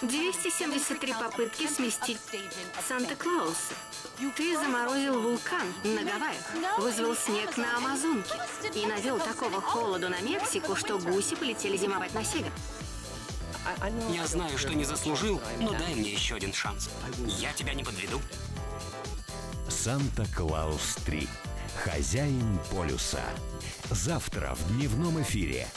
273 попытки сместить Санта Клауса. Ты заморозил вулкан на Гавайях, вызвал снег на Амазонке и навел такого холода на Мексику, что гуси полетели зимовать на север. Я знаю, что не заслужил, но дай мне еще один шанс. Я тебя не подведу. Санта Клаус 3. Хозяин полюса. Завтра в дневном эфире.